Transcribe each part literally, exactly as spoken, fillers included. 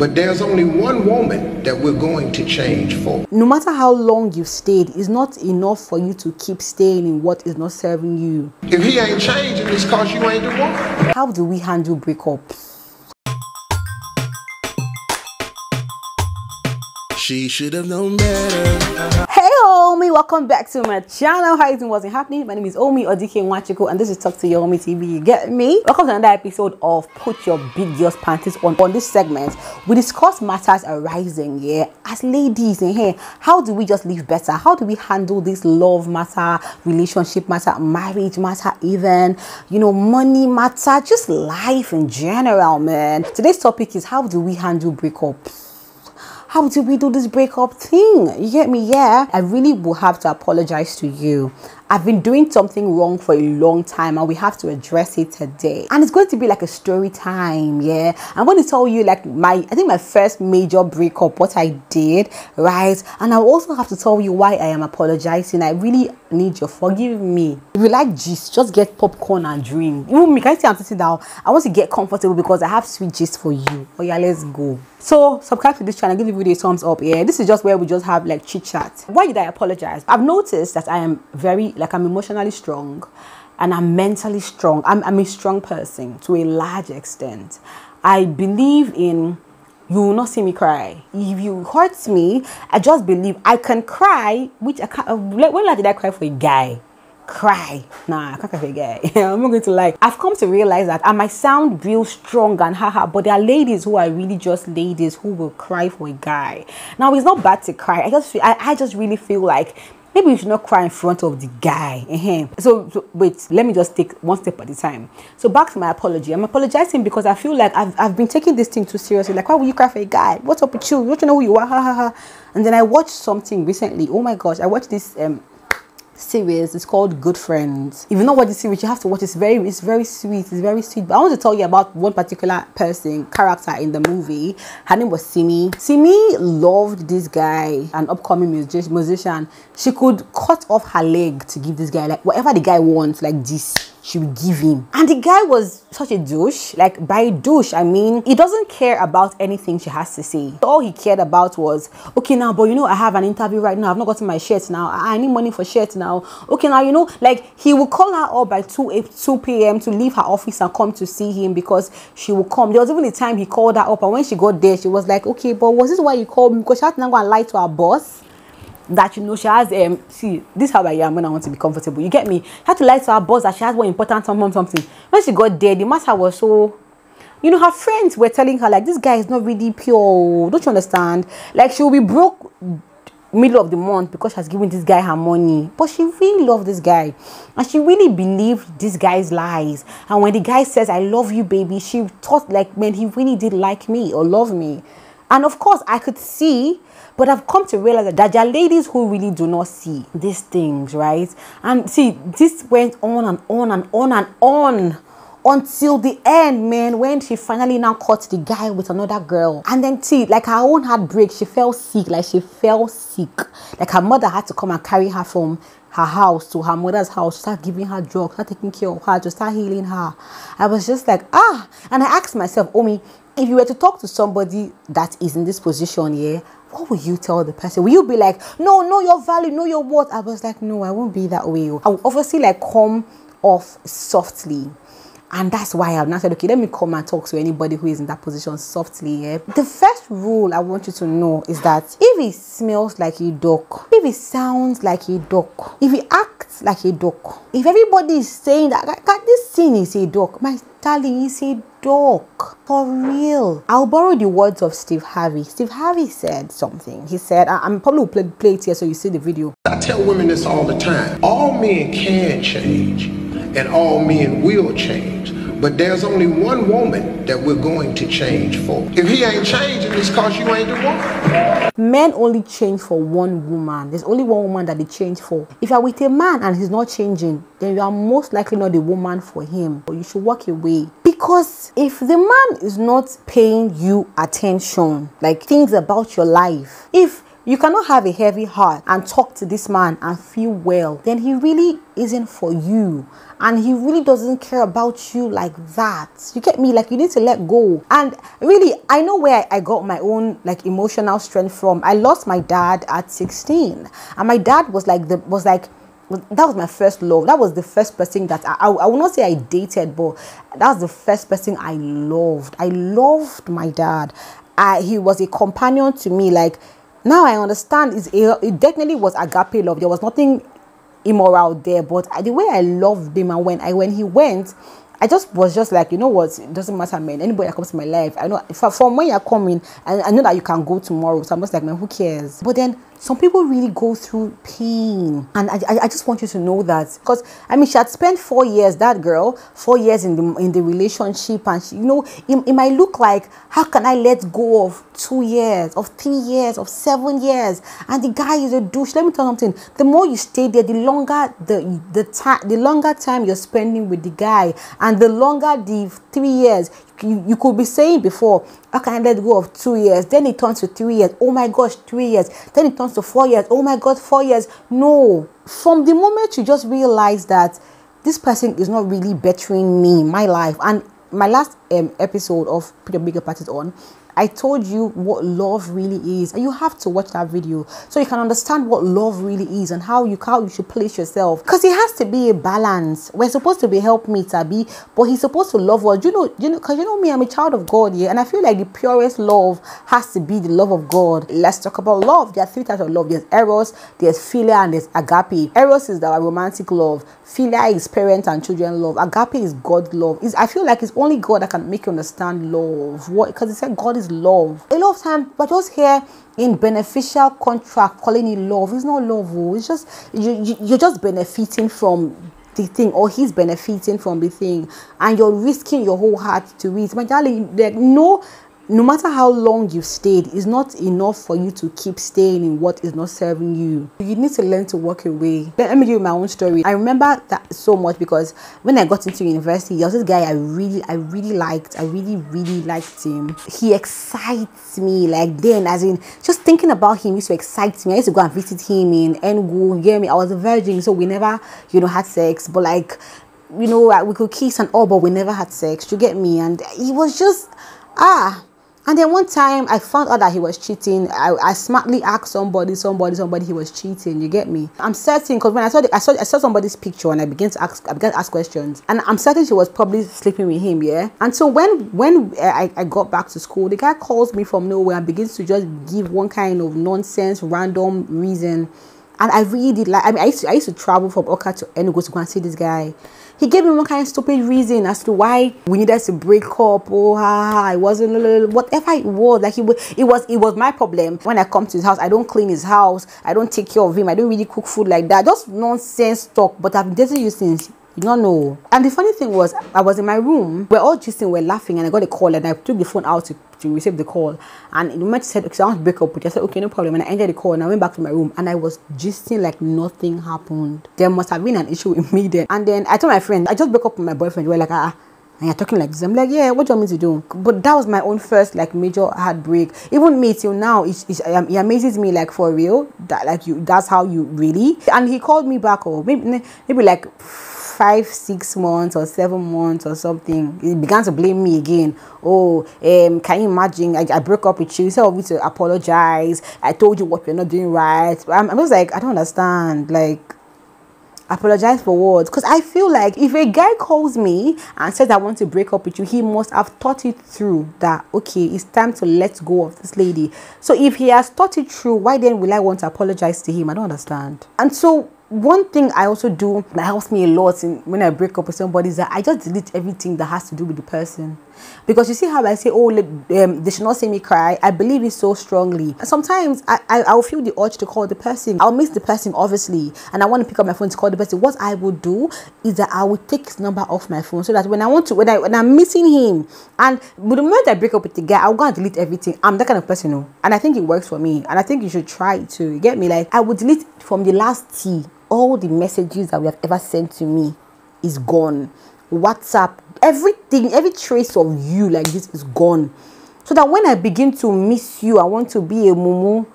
But there's only one woman that we're going to change for. No matter how long you've stayed, it's not enough for you to keep staying in what is not serving you. If he ain't changing, it's because you ain't the one. How do we handle breakups? She should have known better. Hey Omi, welcome back to my channel. How is it? What's happening? My name is Omi Odike Nwachukwu and this is Talk To Your Omi T V. You get me? Welcome to another episode of Put Your Big Girl Pants On. On this segment, we discuss matters arising, yeah, as ladies in here. How do we just live better? How do we handle this love matter, relationship matter, marriage matter even, you know, money matter, just life in general, man. Today's topic is how do we handle breakups? How do we do this breakup thing? You get me? Yeah. I really will have to apologize to you. I've been doing something wrong for a long time and we have to address it today. And it's going to be like a story time, yeah? I'm going to tell you like my, I think my first major breakup, what I did, right? And I'll also have to tell you why I am apologizing. I really need your forgive me. If you like gist, just get popcorn and drink. Even me, can I say I'm sitting down? I want to get comfortable because I have sweet gist for you. Oh yeah, let's go. So subscribe to this channel, give the video a thumbs up, yeah? This is just where we just have like chit chat. Why did I apologize? I've noticed that I am very, like I'm emotionally strong and I'm mentally strong. I'm, I'm a strong person to a large extent. I believe in you will not see me cry. If you hurt me, I just believe I can cry, which I can't. When like did I cry for a guy? Cry. Nah, I can't cry for a guy. I'm not going to lie. I've come to realize that I might sound real strong and haha, but there are ladies who are really just ladies who will cry for a guy. Now, it's not bad to cry. I just feel, I, I just really feel like maybe you should not cry in front of the guy. So, so, wait, let me just take one step at a time. So, back to my apology. I'm apologizing because I feel like I've, I've been taking this thing too seriously. Like, why would you cry for a guy? What's up with you? Don't you know who you are? Ha, ha, ha. And then I watched something recently. Oh my gosh, I watched this um, series. It's called Good Friends. If you know what the series, you have to watch. It's very, it's very sweet. It's very sweet. But I want to tell you about one particular person, character in the movie. Her name was Simi. Simi loved this guy, an upcoming music musician. She could cut off her leg to give this guy like whatever the guy wants, like this. She would give him. And the guy was such a douche. Like, by douche, I mean, he doesn't care about anything she has to say. All he cared about was, okay, now, but you know, I have an interview right now. I've not gotten my shirt now. I need money for shirt now. Okay, now, you know, like, he would call her up by two p m to leave her office and come to see him because she would come. There was even a time he called her up, and when she got there, she was like, okay, but was this why you called me? Because she had to now go and lie to her boss. That you know she has um see this how I am when I want to be comfortable. You get me? She had to lie to her boss that she has one important something something. When she got there, the matter was so, you know, her friends were telling her like this guy is not really pure. Don't you understand? Like she will be broke middle of the month because she has given this guy her money. But she really loved this guy, and she really believed this guy's lies. And when the guy says I love you, baby, she thought like man he really did like me or love me. And of course, I could see. But I've come to realize that, that there are ladies who really do not see these things, right? And see, this went on and on and on and on until the end, man, when she finally now caught the guy with another girl. And then see, like her own heartbreak, she fell sick, like she fell sick. Like her mother had to come and carry her from her house to her mother's house, start giving her drugs, start taking care of her, to start healing her. I was just like, ah. And I asked myself, Omi, if you were to talk to somebody that is in this position here, yeah, what will you tell the person? Will you be like, no, know your value, know your worth? I was like, no, I won't be that way. I will obviously like come off softly. And that's why I've now said, okay, let me come and talk to anybody who is in that position softly. Yeah? The first rule I want you to know is that if he smells like a duck, if he sounds like a duck, if he acts like a duck, if everybody is saying that, God, this thing is a duck, my darling is a duck. For real. I'll borrow the words of Steve Harvey. Steve Harvey said something. He said, I I'm probably will play, play it here so you see the video. I tell women this all the time. All men can change. And all men will change. But there's only one woman that we're going to change for. If he ain't changing, it's because you ain't the one. Men only change for one woman. There's only one woman that they change for. If you're with a man and he's not changing, then you are most likely not the woman for him. But you should walk away. Because if the man is not paying you attention, like things about your life, if You cannot have a heavy heart and talk to this man and feel well. Then he really isn't for you, and he really doesn't care about you like that. You get me? Like, you need to let go. And really, I know where I got my own like emotional strength from. I lost my dad at sixteen, and my dad was like the was like that was my first love. That was the first person that I, I, I will not say I dated, but that was the first person I loved. I loved my dad. I, he was a companion to me. Like, now I understand, it's, it definitely was agape love. There was nothing immoral there, but I, the way I loved him, and when I when he went, I just was just like, you know what, it doesn't matter, man. Anybody that comes to my life, I know from when you're coming, I, I know that you can go tomorrow. So I'm just like, man, who cares? But then some people really go through pain, and I, I, I just want you to know that, because I mean, she had spent four years, that girl, four years in the in the relationship, and she, you know, it, it might look like, how can I let go of two years, of three years, of seven years, and the guy is a douche. Let me tell you something. The more you stay there, the longer the the time, the longer time you're spending with the guy, and the longer the three years. You, you could be saying before, how can I let go of two years? Then it turns to three years. Oh my gosh, three years. Then it turns to four years. Oh my God, four years. No. From the moment you just realize that this person is not really bettering me, my life. And my last um, episode of Put Your Big Girl Pants On, I told you what love really is, and you have to watch that video so you can understand what love really is and how you how you should place yourself. Because it has to be a balance. We're supposed to be helpmates, Abi, but he's supposed to love us. You know, you know, because you know me, I'm a child of God, yeah, and I feel like the purest love has to be the love of God. Let's talk about love. There are three types of love. There's eros, there's philia, and there's agape. Eros is our romantic love. Philia is parent and children love. Agape is God love. It's, I feel like it's only God that can make you understand love. What? Because it said God is love. A lot of time we're just here in beneficial contract calling it love. It's not love. Oh. It's just you, you you're just benefiting from the thing, or he's benefiting from the thing, and you're risking your whole heart to it. My darling, like, no no matter how long you've stayed, it's not enough for you to keep staying in what is not serving you. You need to learn to walk away. Let me give you my own story. I remember that so much, because when I got into university, there was this guy I really, I really liked. I really, really liked him. He excites me. Like, then, as in, just thinking about him used to excite me. I used to go and visit him in Enugu. You get me? I was a virgin, so we never, you know, had sex. But, like, you know, we could kiss and all, but we never had sex. You get me? And he was just, ah... And then one time I found out that he was cheating. I, I smartly asked somebody, somebody, somebody he was cheating. You get me? I'm certain, because when I saw, the, I saw I saw somebody's picture, and I began to ask I began to ask questions, and I'm certain she was probably sleeping with him, yeah? And so when when I, I got back to school, the guy calls me from nowhere and begins to just give one kind of nonsense, random reason. And I really did like, I mean, I used to, I used to travel from Oka to Enugu to go and see this guy. He gave me one kind of stupid reason as to why we needed to break up. Oh, ha, ha, I wasn't, whatever it was. Like, it was, it was, it was my problem. When I come to his house, I don't clean his house. I don't take care of him. I don't really cook food like that. Just nonsense talk. But I've been dating you since. No, no. And the funny thing was, I was in my room. We're all just we're laughing, and I got a call, and I took the phone out to, to receive the call. And the moment said, okay, I want to break up with you. I said, okay, no problem. And I ended the call, and I went back to my room, and I was gisting like nothing happened. There must have been an issue with me then. And then I told my friend, I just broke up with my boyfriend. We're like, ah. And you're talking like this. I'm like, yeah, what do you want me to do? But that was my own first, like, major heartbreak. Even me till now, it, it, it amazes me, like, for real. That, like, you, that's how you really. And he called me back, or maybe, maybe like five, six months or seven months or something. He began to blame me again. Oh, um, can you imagine? I, I broke up with you. You said I want me to apologize. I told you what you're not doing right. I'm, I'm just like, I don't understand. Like, apologize for words, because I feel like if a guy calls me and says I want to break up with you, he must have thought it through that, okay, it's time to let go of this lady. So if he has thought it through, why then will I want to apologize to him? I don't understand. And so one thing I also do that helps me a lot in, when I break up with somebody, is that I just delete everything that has to do with the person. Because you see how I say, oh, um, they should not see me cry. I believe it so strongly. And sometimes I, I, I'll feel the urge to call the person. I'll miss the person, obviously. And I want to pick up my phone to call the person. What I will do is that I will take his number off my phone, so that when I want to, when, I, when I'm missing him, and but the moment I break up with the guy, I'll go and delete everything. I'm that kind of person. No? And I think it works for me. And I think you should try it too. You get me? Like, I would delete from the last T, all the messages that we have ever sent to me is gone. WhatsApp, everything, every trace of you like this is gone, so that when I begin to miss you, I want to be a mumu,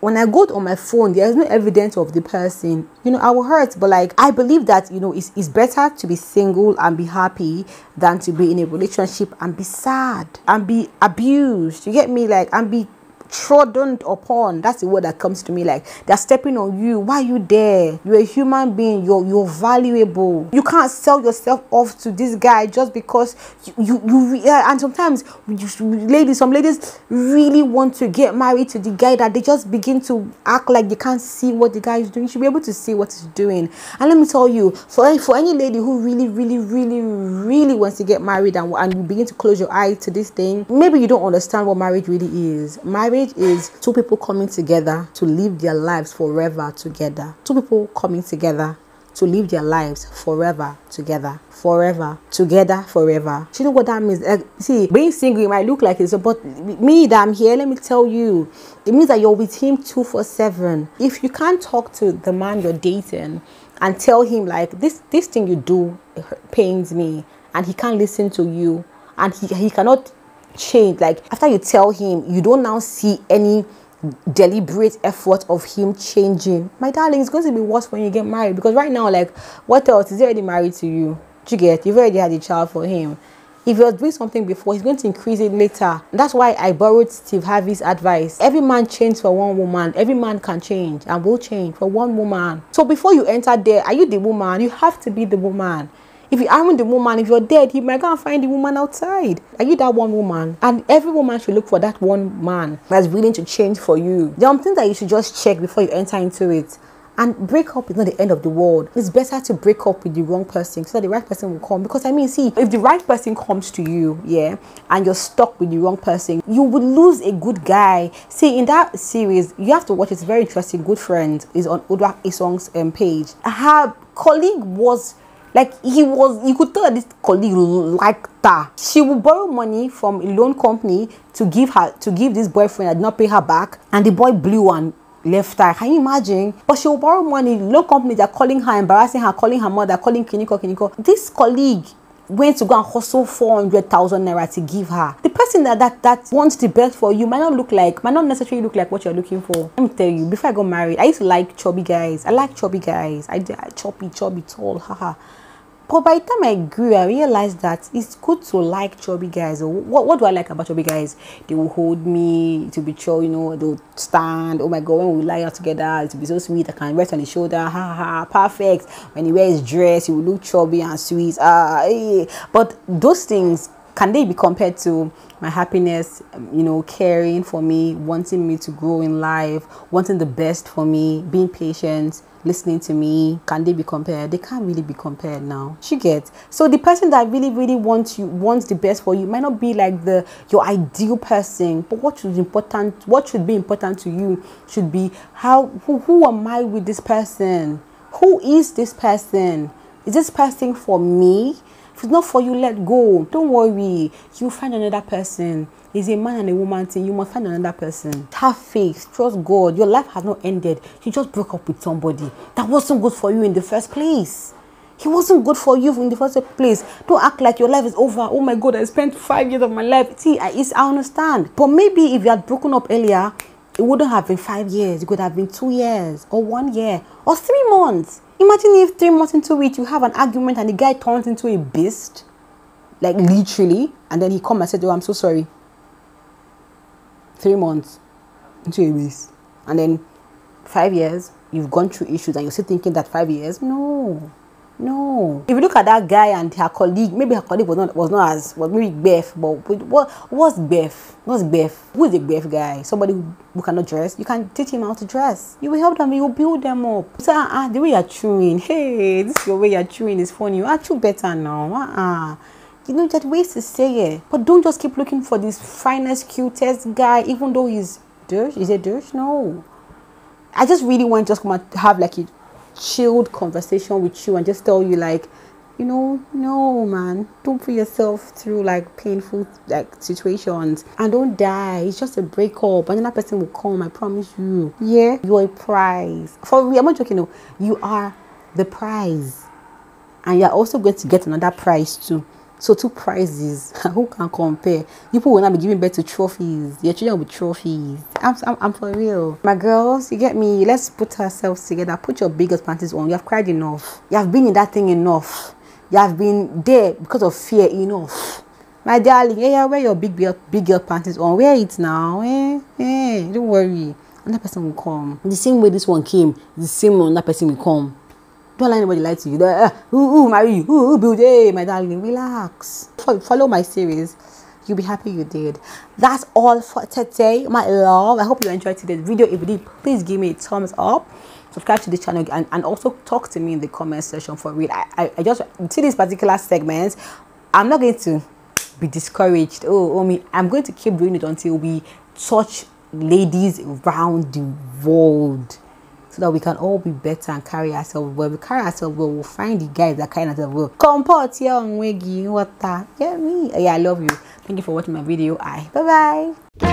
when I got on my phone, there's no evidence of the person. You know, I will hurt, but like, I believe that, you know, it's, it's better to be single and be happy than to be in a relationship and be sad and be abused. You get me? Like, and be trodden upon. That's the word that comes to me. Like, they're stepping on you. Why are you there? You're a human being. You're you're valuable. You can't sell yourself off to this guy just because you you, you yeah. And sometimes you, ladies, some ladies really want to get married to the guy that they just begin to act like they can't see what the guy is doing. You should be able to see what he's doing. And let me tell you, for for any lady who really really really really wants to get married and and you begin to close your eye to this thing, maybe you don't understand what marriage really is. Marriage is two people coming together to live their lives forever together. Two people coming together to live their lives forever together. Forever together forever. Do you know what that means? Like, see, being single, it might look like it's, but me that I'm here, let me tell you, it means that you're with him two four seven. If you can't talk to the man you're dating and tell him like, this this thing you do pains me, and he can't listen to you, and he, he cannot change, like after you tell him, you don't now see any deliberate effort of him changing, my darling, it's going to be worse when you get married. Because right now, like, what else is he already married to you? Do you get? You've already had a child for him. If you're doing something before, he's going to increase it later. That's why I borrowed Steve Harvey's advice. Every man changes for one woman. Every man can change and will change for one woman. So before you enter there, are you the woman? You have to be the woman. If you aren't the woman, if you're dead, you might go and find the woman outside. Are you that one woman? And every woman should look for that one man that's willing to change for you. There are things that you should just check before you enter into it. And break up is not the end of the world. It's better to break up with the wrong person so that the right person will come. Because I mean, see, if the right person comes to you, yeah, and you're stuck with the wrong person, you would lose a good guy. See, in that series, you have to watch. It's very interesting. Good Friend is on Odwa Isong's um, page. Her colleague was. Like, he was, you could tell this colleague liked her. She would borrow money from a loan company to give her, to give this boyfriend that did not pay her back. And the boy blew and left her. Can you imagine? But she would borrow money, loan companies are calling her, embarrassing her, calling her mother, calling Kiniko, Kiniko. This colleague went to go and hustle four hundred thousand naira to give her. The person that, that, that wants the best for you might not look like, might not necessarily look like what you're looking for. Let me tell you, before I got married, I used to like chubby guys. I like chubby guys. I, I chubby, chubby, tall, haha. But by the time I grew, I realized that it's good to like chubby guys. What, what do I like about chubby guys? They will hold me, to be chill, you know, they'll stand. Oh my God, when we lie out together, it'll be so sweet. I can rest on his shoulder. Ha ha, ha. Perfect. When he wears his dress, he will look chubby and sweet. Ah, eh. But those things, can they be compared to my happiness, you know, caring for me, wanting me to grow in life, wanting the best for me, being patient, listening to me? Can they be compared? They can't really be compared now. She gets. So the person that really, really wants you, wants the best for you, might not be like the your ideal person. But what should important, what should be important to you should be how who, who am I with this person? Who is this person? Is this person for me? If it's not for you, let go. Don't worry. You find another person. It's a man and a woman thing. You must find another person. Have faith. Trust God. Your life has not ended. You just broke up with somebody that wasn't good for you in the first place. He wasn't good for you in the first place. Don't act like your life is over. Oh my God, I spent five years of my life. See, I, I understand. But maybe if you had broken up earlier, it wouldn't have been five years. It could have been two years or one year or three months. Imagine if three months into it, you have an argument and the guy turns into a beast, like literally, and then he comes and said, oh, I'm so sorry. Three months into a beast. And then five years, you've gone through issues and you're still thinking that five years? No. No. If you look at that guy and her colleague, maybe her colleague was not was not as was maybe Beth, but what what's Beth? What's Beth? Who is a Beth guy? Somebody who, who cannot dress. You can teach him how to dress. You will help them. You will build them up. So ah, uh, uh, the way you're chewing, hey, this is your way you're chewing is funny. You are chew better now. Ah, uh-uh. You know that ways to say it. But don't just keep looking for this finest, cutest guy, even though he's douche. Is it douche? No. I just really want to just come and have like it. Chilled conversation with you and just tell you like, you know, no man, don't put yourself through like painful like situations and don't die. It's just a breakup. Another person will come, I promise you. Yeah, you're a prize. For real, I'm not joking. No, you are the prize, and you're also going to get another prize too. So two prizes, who can compare? People will not be giving birth to trophies. Your children will be trophies. I'm, I'm, I'm for real. My girls, you get me? Let's put ourselves together. Put your biggest panties on. You have cried enough. You have been in that thing enough. You have been there because of fear enough. My darling, yeah, yeah, wear your big girl, big girl panties on. Wear it now, eh? Eh, don't worry. Another person will come. The same way this one came, the same one that person will come. Don't let anybody lie to you. Uh, ooh, ooh, marry you. Ooh, ooh, build. Hey, my darling, relax. Follow my series. You'll be happy you did. That's all for today, my love. I hope you enjoyed today's video. If you did, please give me a thumbs up. Subscribe to the channel and, and also talk to me in the comment section for real. I, I, I just see this particular segment. I'm not going to be discouraged. Oh, Omi, I'm going to keep doing it until we touch ladies around the world. So that we can all be better and carry ourselves well. We carry ourselves well, we'll find the guys that carry ourselves well. Comport here on Wiggy, water. Yeah, me. Yeah, I love you. Thank you for watching my video. Aye. Bye bye.